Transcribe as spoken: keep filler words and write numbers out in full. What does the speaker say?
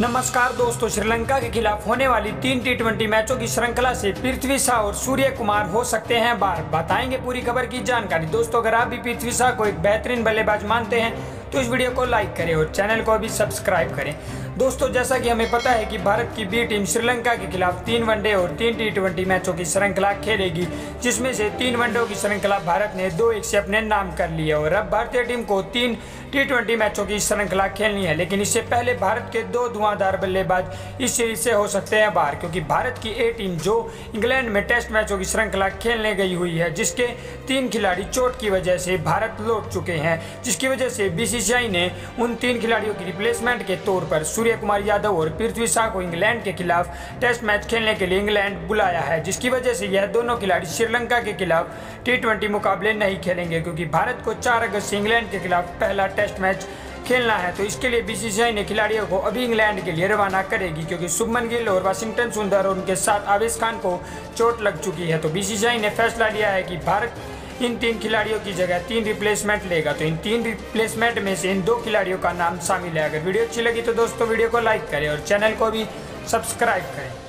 नमस्कार दोस्तों, श्रीलंका के खिलाफ होने वाली तीन टी ट्वेंटी मैचों की श्रृंखला से पृथ्वी शॉ और सूर्यकुमार हो सकते हैं बाहर। बताएंगे पूरी खबर की जानकारी। दोस्तों, अगर आप भी पृथ्वी शॉ को एक बेहतरीन बल्लेबाज मानते हैं तो इस वीडियो को लाइक करें और चैनल को भी सब्सक्राइब करें। दोस्तों, जैसा कि हमें पता है कि भारत की बी टीम श्रीलंका के खिलाफ तीन वनडे और तीन टी ट्वेंटी मैचों की श्रृंखला खेलेगी, जिसमें से तीन वनडे की श्रृंखला भारत ने दो एक से अपने नाम कर लिया और अब भारतीय टीम को तीन टी ट्वेंटी मैचों की श्रृंखला खेलनी है। लेकिन इससे पहले भारत के दो धुआंधार बल्लेबाज इस सीरीज से हो सकते हैं बाहर, क्योंकि भारत की ए टीम जो इंग्लैंड में टेस्ट मैचों की श्रृंखला खेलने गई हुई है, जिसके तीन खिलाड़ी चोट की वजह से भारत लौट चुके हैं, जिसकी वजह से बीसीसीआई ने उन तीन खिलाड़ियों की रिप्लेसमेंट के तौर पर सूर्यकुमार यादव और पृथ्वी शॉ को इंग्लैंड के खिलाफ टेस्ट मैच खेलने के लिए इंग्लैंड बुलाया है, जिसकी वजह से यह दोनों खिलाड़ी श्रीलंका के खिलाफ टी ट्वेंटी मुकाबले नहीं खेलेंगे, क्योंकि भारत को चार अगस्त से इंग्लैंड के खिलाफ पहला टेस्ट मैच खेलना है। तो इसके लिए बीसीसीआई ने खिलाड़ियों को अभी इंग्लैंड के लिए रवाना करेगी, क्योंकि शुभमन गिल और वाशिंगटन सुंदर और उनके साथ आवेश खान को चोट लग चुकी है। तो बीसीसीआई ने फैसला लिया है कि भारत इन तीन खिलाड़ियों की जगह तीन रिप्लेसमेंट लेगा। तो इन तीन रिप्लेसमेंट में से इन दो खिलाड़ियों का नाम शामिल है। अगर वीडियो अच्छी लगी तो दोस्तों वीडियो को लाइक करें और चैनल को भी सब्सक्राइब करें।